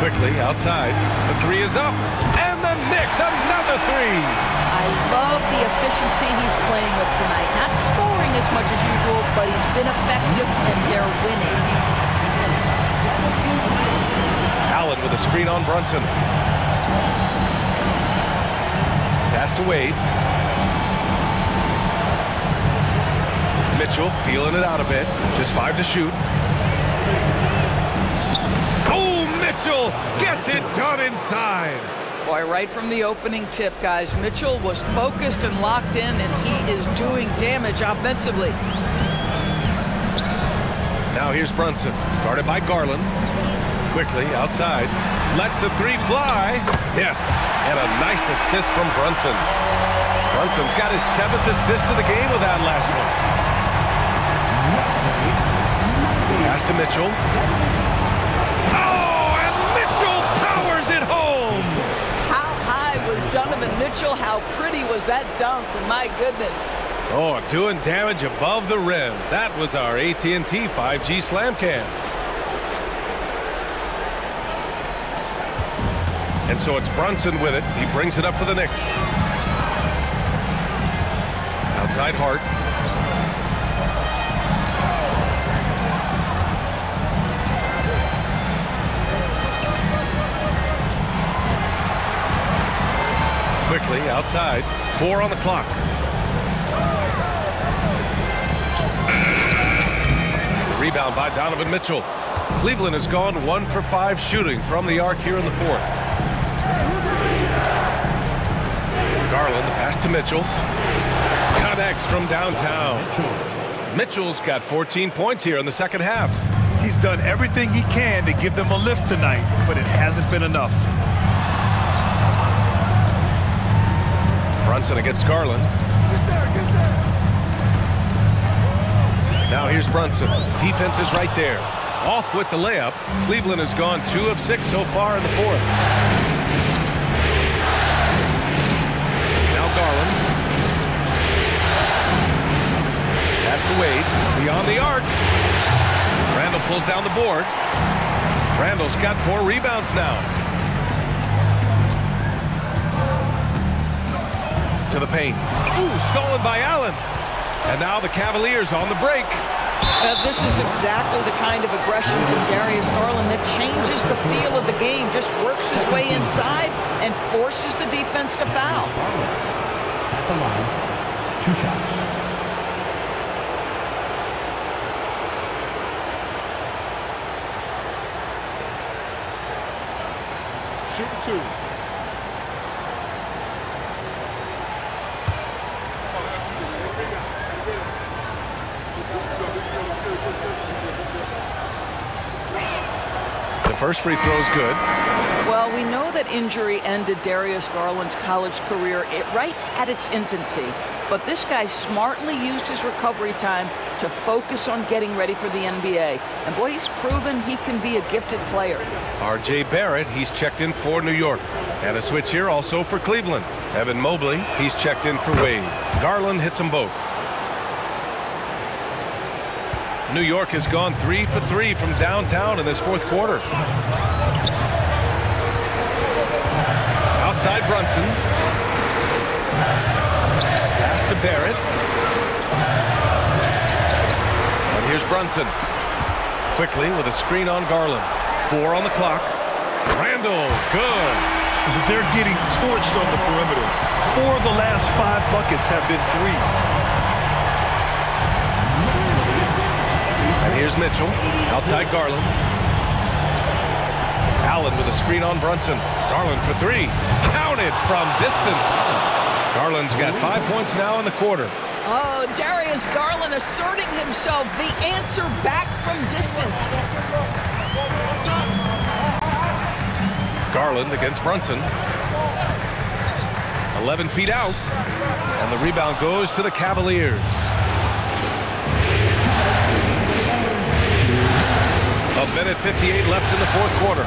Quickley outside. The three is up. And the Knicks, another three. I love the efficiency he's playing with tonight. Not scoring as much as usual, but he's been effective, and they're winning. Allen with a screen on Brunson. Pass to Wade. Mitchell feeling it out a bit. Just five to shoot. Oh, Mitchell gets it done inside. Boy, right from the opening tip, guys, Mitchell was focused and locked in, and he is doing damage offensively. Now here's Brunson, guarded by Garland. Quickley outside, lets the three fly. Yes, and a nice assist from Brunson. Brunson's got his seventh assist of the game with that last one. Pass to Mitchell. Oh, and Mitchell powers it home. Was Donovan Mitchell. How pretty was that dunk? My goodness. Oh, doing damage above the rim. That was our A T and T five G slam cam. And so it's Brunson with it. He brings it up for the Knicks. Outside Hart. Quickly outside, four on the clock. The rebound by Donovan Mitchell. Cleveland has gone one for five shooting from the arc here in the fourth. Garland, the pass to Mitchell. Connects from downtown. Mitchell's got fourteen points here in the second half. He's done everything he can to give them a lift tonight, but it hasn't been enough. Brunson against Garland. Get there, get there. Now here's Brunson. Defense is right there. Off with the layup. Cleveland has gone two of six so far in the fourth. Now Garland. Pass to Wade. Beyond the arc. Randle pulls down the board. Randle's got four rebounds now. To the paint. Ooh, stolen by Allen. And now the Cavaliers on the break. Uh, this is exactly the kind of aggression from Darius Garland that changes the feel of the game, just works his way inside and forces the defense to foul. At the line, two shots. Shoot two. First free throw is good. Well, we know that injury ended Darius Garland's college career right at its infancy, but this guy smartly used his recovery time to focus on getting ready for the N B A. And boy, he's proven he can be a gifted player. R J Barrett, he's checked in for New York. And a switch here also for Cleveland. Evan Mobley, he's checked in for Wade. Garland hits them both. New York has gone three for three from downtown in this fourth quarter. Outside Brunson. Pass to Barrett. And here's Brunson. Quickley with a screen on Garland. Four on the clock. Randle, good. They're getting torched on the perimeter. Four of the last five buckets have been threes. And here's Mitchell, outside Garland. Allen with a screen on Brunson. Garland for three. Counted from distance. Garland's got five points now in the quarter. Oh, Darius Garland asserting himself. The answer back from distance. Garland against Brunson. eleven feet out. And the rebound goes to the Cavaliers. A minute fifty-eight left in the fourth quarter.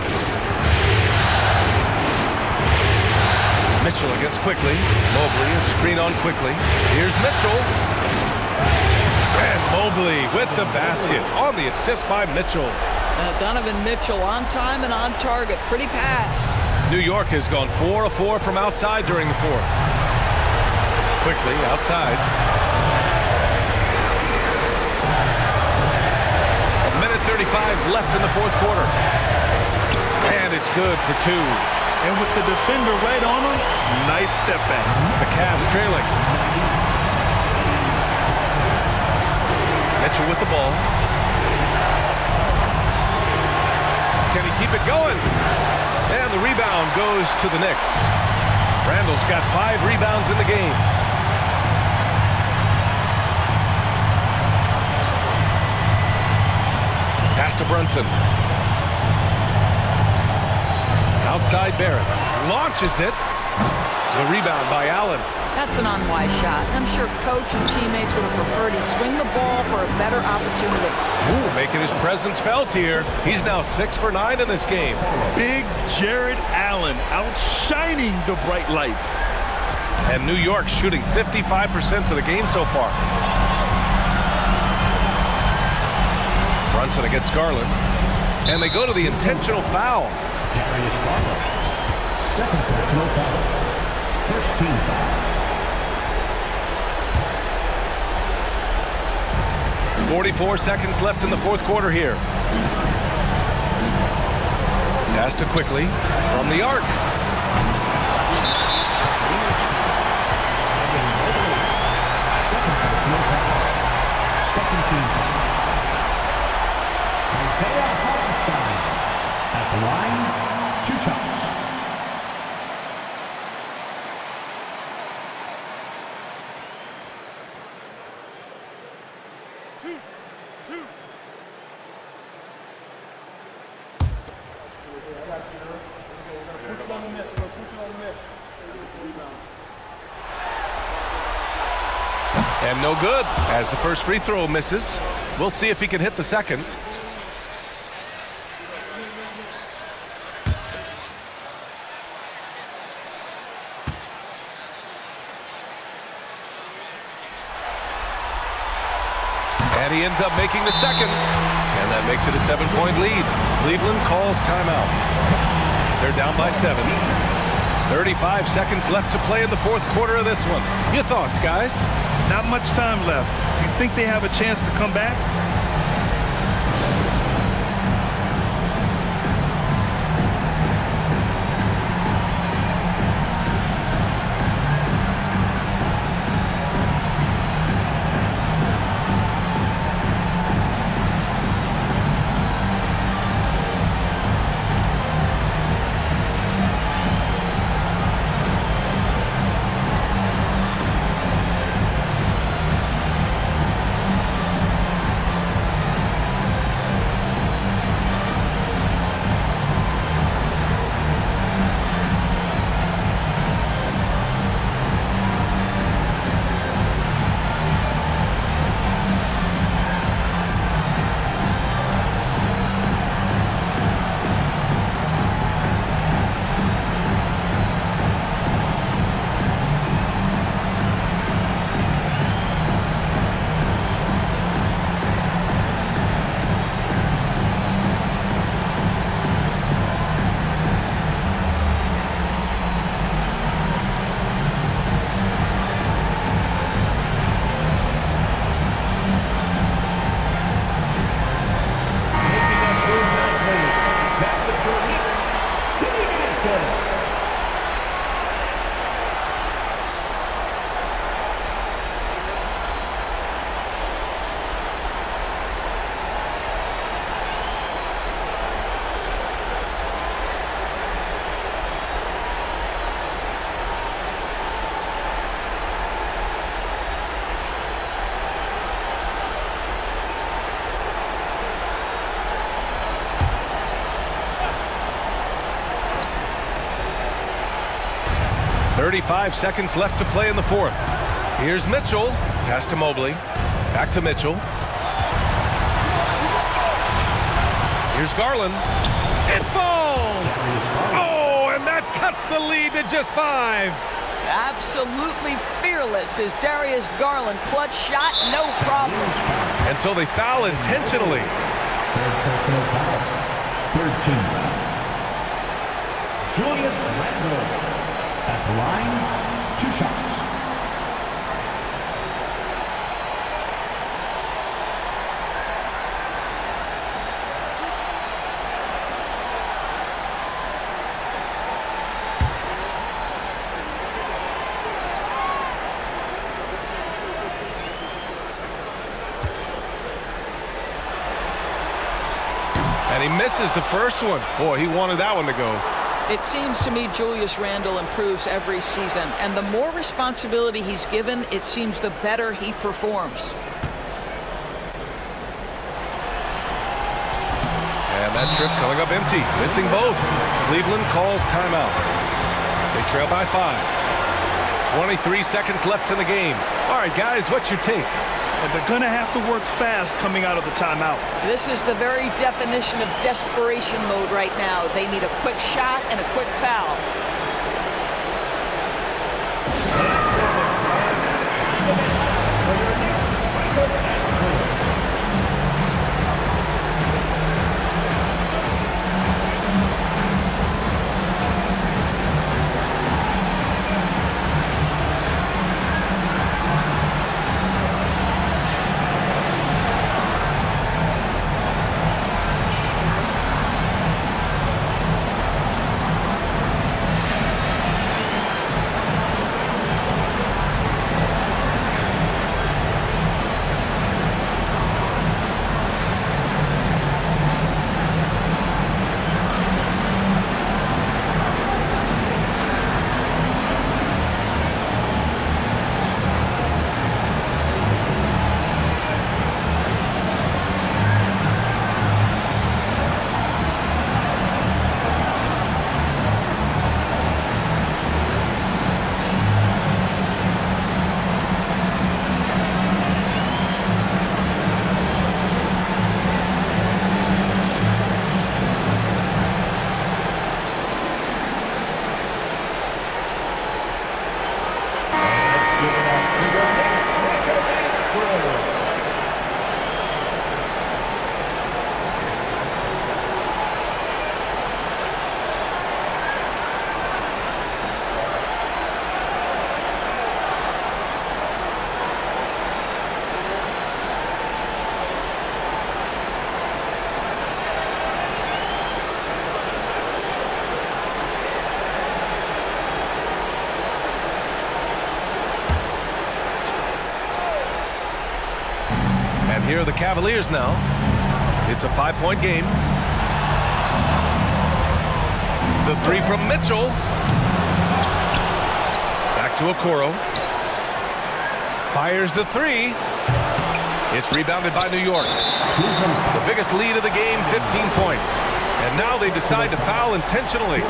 Mitchell against Quickley. Mobley, a screen on Quickley. Here's Mitchell. And Mobley with the basket on the assist by Mitchell. Uh, Donovan Mitchell on time and on target. Pretty pass. New York has gone four of four from outside during the fourth. Quickley outside. A minute thirty-five left in the fourth quarter. And it's good for two. And with the defender right on him, nice step back. The Cavs trailing. Mitchell with the ball. Can he keep it going? And the rebound goes to the Knicks. Randle's got five rebounds in the game. Pass to Brunson. Outside Barrett. Launches it. The rebound by Allen. That's an unwise shot. I'm sure coach and teammates would have preferred he swing the ball for a better opportunity. Ooh, making his presence felt here. He's now six for nine in this game. Big Jared Allen outshining the bright lights. And New York shooting fifty-five percent for the game so far. Brunson against Garland. And they go to the intentional foul. Darius Garland. Second personal foul. First team foul. forty-four seconds left in the fourth quarter here. Pass to Quickley from the arc. Isaiah Hartenstein at the line, two shots. And no good as the first free throw misses. We'll see if he can hit the second. And he ends up making the second. And that makes it a seven-point lead. Cleveland calls timeout. They're down by seven. thirty-five seconds left to play in the fourth quarter of this one. Your thoughts, guys? Not much time left. You think they have a chance to come back? thirty-five seconds left to play in the fourth. Here's Mitchell. Pass to Mobley. Back to Mitchell. Here's Garland. It falls! Oh, and that cut cuts the lead to just five. Absolutely fearless is Darius Garland. Clutch shot, no problem. And so they foul intentionally. thirteen. Julius Randle at the line, two shots. And he misses the first one. Boy, he wanted that one to go. It seems to me Julius Randle improves every season, and the more responsibility he's given, it seems the better he performs. And that trip coming up empty, missing both. Cleveland calls timeout. They trail by five. twenty-three seconds left in the game. All right, guys, what's your take? And they're going to have to work fast coming out of the timeout. This is the very definition of desperation mode right now. They need a quick shot and a quick foul. Here are the Cavaliers now. It's a five-point game. The three from Mitchell. Back to Okoro. Fires the three. It's rebounded by New York. The biggest lead of the game, fifteen points. And now they decide to foul intentionally.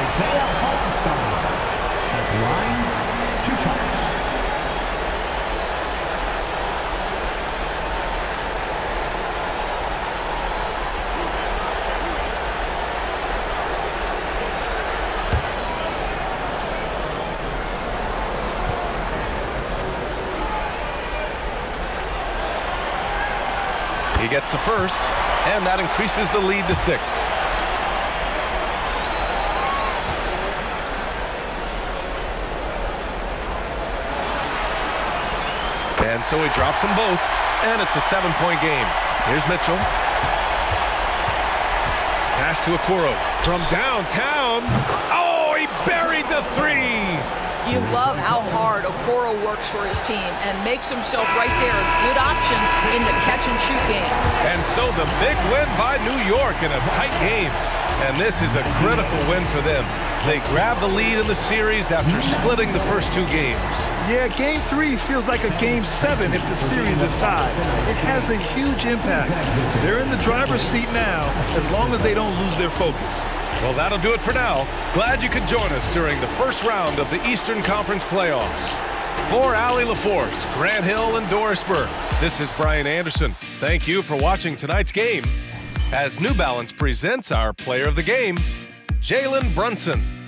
Isaiah Hartenstein at line, two shots. He gets the first, and that increases the lead to six. And so he drops them both, and it's a seven-point game. Here's Mitchell. Pass to Okoro. From downtown. Oh, he buried the three! You love how hard Okoro works for his team and makes himself right there a good option in the catch-and-shoot game. And so the big win by New York in a tight game. And this is a critical win for them. They grab the lead in the series after splitting the first two games. Yeah, game three feels like a game seven if the series is tied. It has a huge impact. They're in the driver's seat now as long as they don't lose their focus. Well, that'll do it for now. Glad you could join us during the first round of the Eastern Conference playoffs. For Allie LaForce, Grant Hill, and Doris Burke, this is Brian Anderson. Thank you for watching tonight's game as New Balance presents our Player of the Game. Jalen Brunson.